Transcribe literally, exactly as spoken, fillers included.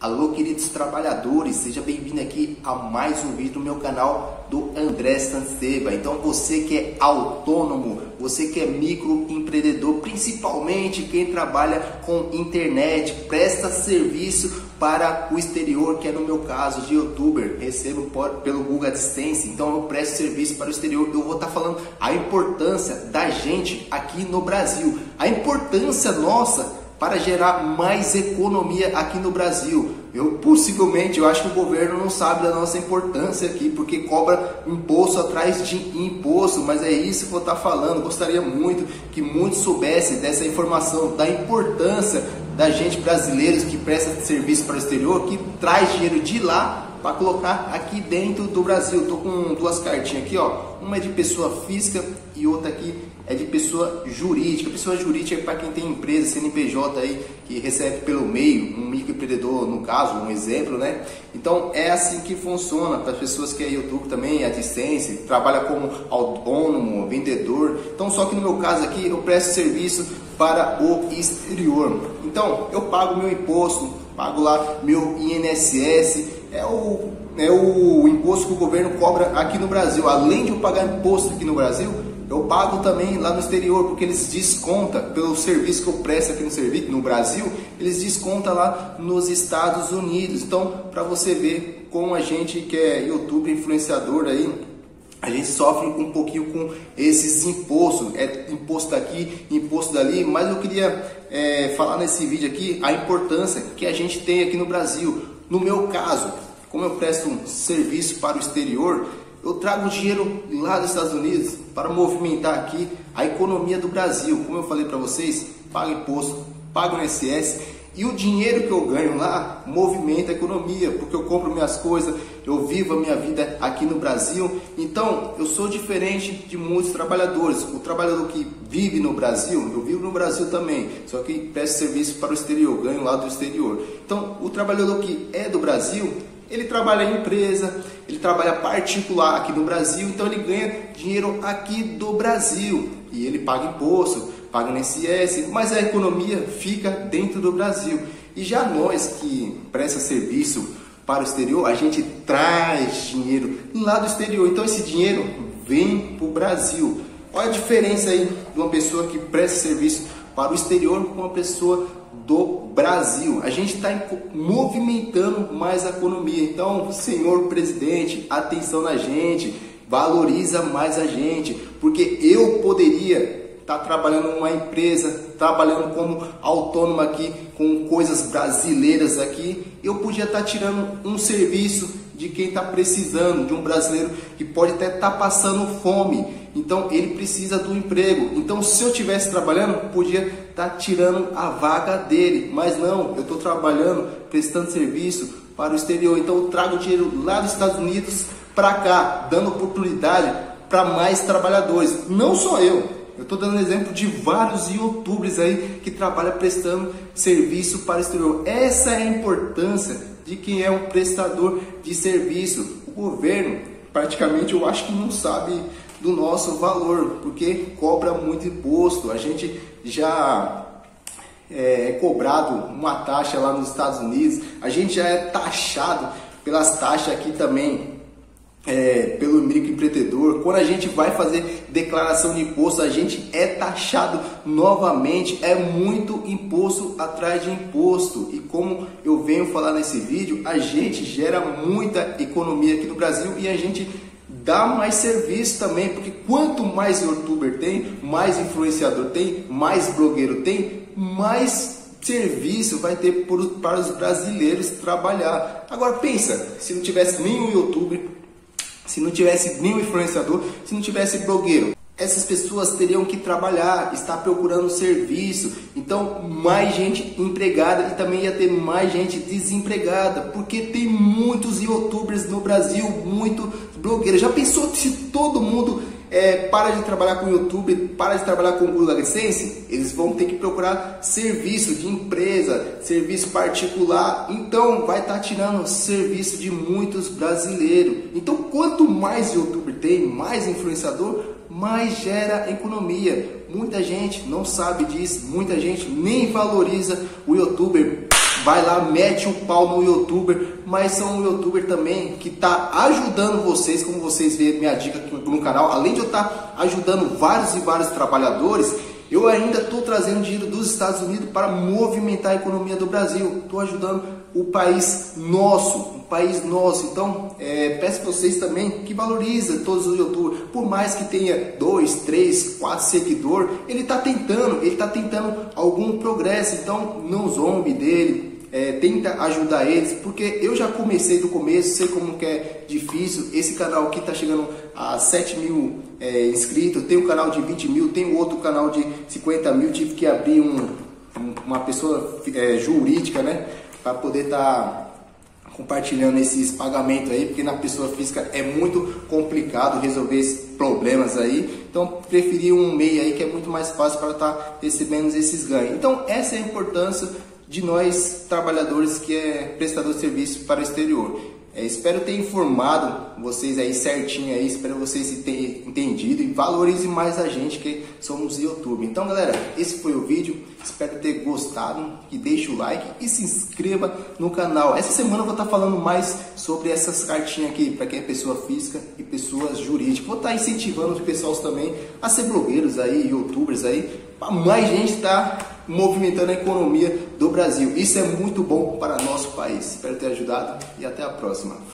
Alô, queridos trabalhadores, seja bem-vindo aqui a mais um vídeo do meu canal do André Santesteba. Então, você que é autônomo, você que é microempreendedor, principalmente quem trabalha com internet, presta serviço para o exterior, que é no meu caso de youtuber, recebo por, pelo Google AdSense, então eu presto serviço para o exterior. Eu vou estar falando a importância da gente aqui no Brasil, a importância nossa para gerar mais economia aqui no Brasil. Eu possivelmente, eu acho que o governo não sabe da nossa importância aqui, porque cobra imposto atrás de imposto, mas é isso que eu vou estar falando. Gostaria muito que muitos soubessem dessa informação, da importância da gente brasileiros que presta serviço para o exterior, que traz dinheiro de lá para colocar aqui dentro do Brasil. Tô com duas cartinhas aqui, ó. Uma é de pessoa física e outra aqui é de pessoa jurídica. Pessoa jurídica é para quem tem empresa, C N P J aí, que recebe pelo MEI, um microempreendedor no caso, um exemplo, né? Então é assim que funciona para as pessoas que é YouTube também, AdSense, trabalha como autônomo, vendedor. Então, só que no meu caso aqui eu presto serviço para o exterior. Então eu pago meu imposto, pago lá meu I N S S, é o, é o imposto que o governo cobra aqui no Brasil. Além de eu pagar imposto aqui no Brasil, eu pago também lá no exterior, porque eles descontam pelo serviço que eu presto aqui no, serviço, no Brasil, eles descontam lá nos Estados Unidos. Então, para você ver como a gente que é youtuber, influenciador aí, a gente sofre um pouquinho com esses impostos, é imposto daqui, imposto dali, mas eu queria é, falar nesse vídeo aqui a importância que a gente tem aqui no Brasil. No meu caso, como eu presto um serviço para o exterior, eu trago dinheiro lá dos Estados Unidos para movimentar aqui a economia do Brasil. Como eu falei para vocês, pago imposto, pago I N S S, e o dinheiro que eu ganho lá movimenta a economia, porque eu compro minhas coisas, eu vivo a minha vida aqui no Brasil. Então, eu sou diferente de muitos trabalhadores. O trabalhador que vive no Brasil, eu vivo no Brasil também, só que presto serviço para o exterior, ganho lá do exterior. Então, o trabalhador que é do Brasil, ele trabalha em empresa, ele trabalha particular aqui no Brasil, então ele ganha dinheiro aqui do Brasil. E ele paga imposto, paga I N S S, mas a economia fica dentro do Brasil. E já nós que presta serviço para o exterior, a gente traz dinheiro lá do exterior. Então esse dinheiro vem para o Brasil. Olha a diferença aí de uma pessoa que presta serviço para o exterior com uma pessoa do Brasil. A gente está movimentando mais a economia. Então, senhor presidente, atenção na gente, valoriza mais a gente, porque eu poderia estar tá trabalhando numa empresa, trabalhando como autônomo aqui, com coisas brasileiras aqui, eu podia estar tá tirando um serviço de quem está precisando, de um brasileiro que pode até estar tá passando fome. Então ele precisa do emprego. Então se eu estivesse trabalhando, podia estar tá tirando a vaga dele. Mas não, eu estou trabalhando, prestando serviço para o exterior. Então eu trago dinheiro lá dos Estados Unidos para cá, dando oportunidade para mais trabalhadores. Não só eu. Eu estou dando exemplo de vários youtubers aí que trabalham prestando serviço para o exterior. Essa é a importância de quem é um prestador de serviço. O governo, praticamente, eu acho que não sabe do nosso valor, porque cobra muito imposto. A gente já é cobrado uma taxa lá nos Estados Unidos, a gente já é taxado pelas taxas aqui também, é, pelo microempreendedor. Quando a gente vai fazer declaração de imposto, a gente é taxado novamente, é muito imposto atrás de imposto. E como eu venho falar nesse vídeo, a gente gera muita economia aqui no Brasil e a gente dá mais serviço também, porque quanto mais youtuber tem, mais influenciador tem, mais blogueiro tem, mais serviço vai ter por, para os brasileiros trabalhar. Agora pensa, se não tivesse nenhum youtuber, se não tivesse nenhum influenciador, se não tivesse blogueiro, essas pessoas teriam que trabalhar, estar procurando serviço. Então mais gente empregada e também ia ter mais gente desempregada, porque tem muitos youtubers no Brasil, muito blogueiro. Já pensou se todo mundo é, para de trabalhar com YouTube, para de trabalhar com o Google AdSense? Eles vão ter que procurar serviço de empresa, serviço particular. Então vai estar tá tirando serviço de muitos brasileiros. Então quanto mais youtuber tem, mais influenciador, mas gera economia. Muita gente não sabe disso, muita gente nem valoriza o youtuber. vai lá, mete um pau no youtuber, mas são um youtuber também que tá ajudando vocês, como vocês veem minha dica aqui no canal, além de eu estar ajudando vários e vários trabalhadores, eu ainda estou trazendo dinheiro dos Estados Unidos para movimentar a economia do Brasil, estou ajudando o país nosso, o país nosso, então é, peço para vocês também que valorizem todos os youtubers, por mais que tenha dois, três, quatro seguidores, ele está tentando, ele está tentando algum progresso, então não zombe dele. É, tenta ajudar eles, porque eu já comecei do começo, sei como que é difícil, esse canal aqui tá chegando a sete mil é, inscritos, tem um canal de vinte mil, tem outro canal de cinquenta mil, tive que abrir um, um, uma pessoa é, jurídica, né, para poder estar tá compartilhando esses pagamentos aí, porque na pessoa física é muito complicado resolver esses problemas aí, então preferi um M E I aí que é muito mais fácil para estar tá recebendo esses ganhos. Então essa é a importância de nós, trabalhadores que é prestador de serviço para o exterior. É, espero ter informado vocês aí certinho, aí, espero vocês terem entendido e valorize mais a gente que somos YouTube. Então galera, esse foi o vídeo, espero ter gostado, que deixe o like e se inscreva no canal. Essa semana eu vou estar falando mais sobre essas cartinhas aqui, para quem é pessoa física e pessoas jurídicas. Vou estar incentivando os pessoas também a ser blogueiros aí, youtubers aí, para mais gente estar movimentando a economia do Brasil. Isso é muito bom para nosso país. Espero ter ajudado e até a próxima.